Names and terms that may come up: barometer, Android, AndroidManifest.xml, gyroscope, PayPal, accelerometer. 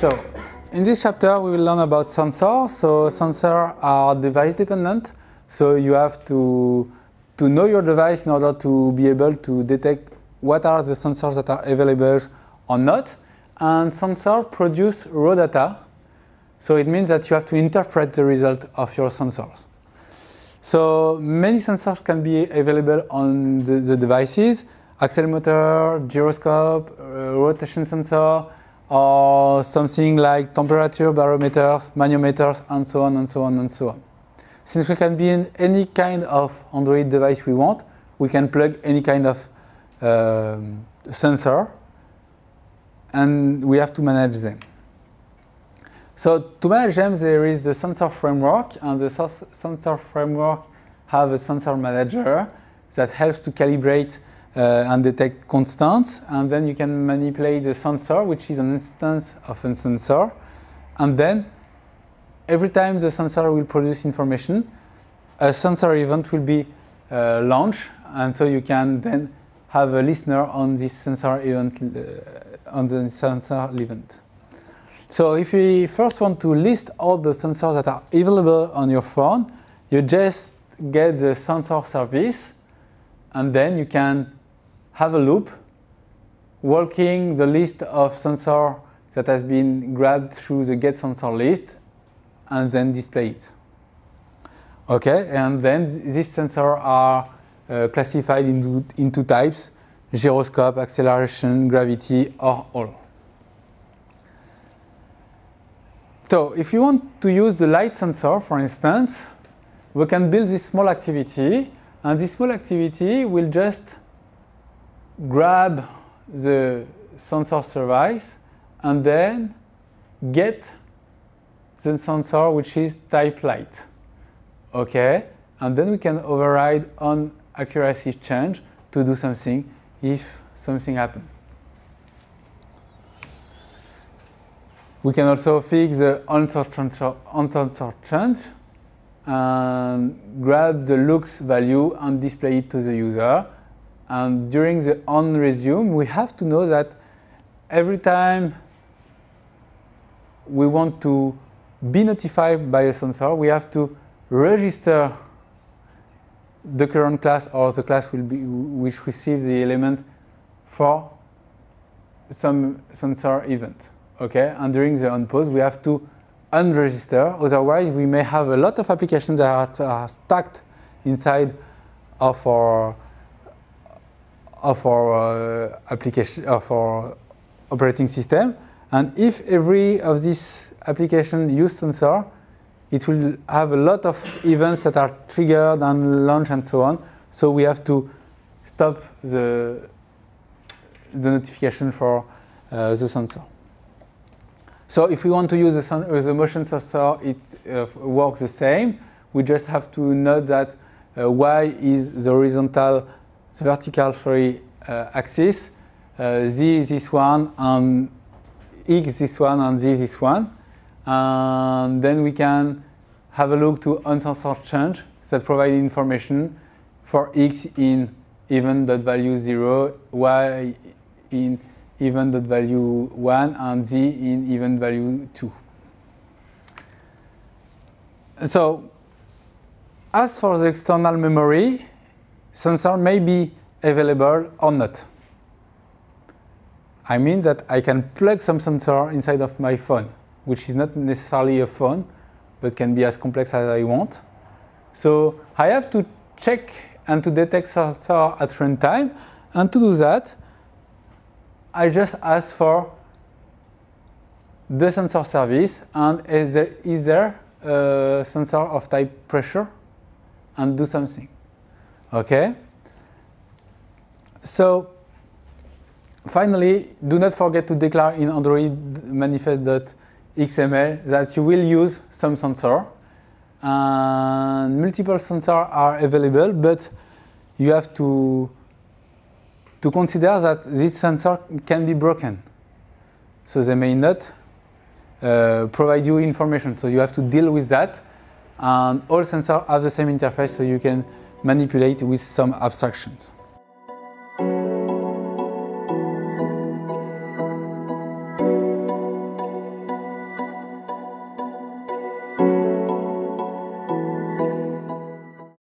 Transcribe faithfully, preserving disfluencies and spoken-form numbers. So, in this chapter we will learn about sensors. So sensors are device dependent, so you have to, to know your device in order to be able to detect what are the sensors that are available or not. And sensors produce raw data, so it means that you have to interpret the result of your sensors. So many sensors can be available on the, the devices: accelerometer, gyroscope, uh, rotation sensor, or something like temperature, barometers, manometers, and so on and so on and so on. Since we can be in any kind of Android device we want, we can plug any kind of uh, sensor, and we have to manage them. So to manage them, there is the sensor framework, and the sensor framework have a sensor manager that helps to calibrate Uh, and detect constants, and then you can manipulate the sensor, which is an instance of a sensor, and then every time the sensor will produce information, a sensor event will be uh, launched, and so you can then have a listener on this sensor event, uh, on the sensor event. So if you first want to list all the sensors that are available on your phone, you just get the sensor service, and then you can have a loop walking the list of sensors that has been grabbed through the get sensor list, and then display it. Okay, and then these sensors are uh, classified into, into types: gyroscope, acceleration, gravity, or all. So if you want to use the light sensor, for instance, we can build this small activity. And this small activity will just grab the sensor service and then get the sensor which is type light. Okay, and then we can override on accuracy change to do something if something happens. We can also fix the on sensor change, and grab the looks value and display it to the user. And during the on resume, we have to know that every time we want to be notified by a sensor, we have to register the current class or the class will be, which receives the element for some sensor event. Okay? And during the on pause, we have to unregister, otherwise we may have a lot of applications that are, are stacked inside of our of our uh, application of our operating system, and if every of these applications use sensor, it will have a lot of events that are triggered and launched and so on, so we have to stop the the notification for uh, the sensor. So if we want to use the, sun, uh, the motion sensor, it uh, works the same. We just have to note that uh, y is the horizontal, the vertical sorry, uh, axis, uh, z this one, and x this one, and z this one. And then we can have a look to on sensor change that provides information for x in event.value zero, y in event.value one, and z in event value two. So, as for the external memory, sensor may be available or not. I mean that I can plug some sensor inside of my phone, which is not necessarily a phone, but can be as complex as I want. So, I have to check and to detect sensor at runtime, and to do that, I just ask for the sensor service, and is there, is there a sensor of type pressure, and do something. Okay? So, finally, do not forget to declare in Android Manifest dot X M L that you will use some sensor. And multiple sensors are available, but you have to to consider that this sensor can be broken. So they may not uh, provide you information. So you have to deal with that. And all sensors have the same interface, so you can manipulate with some abstractions.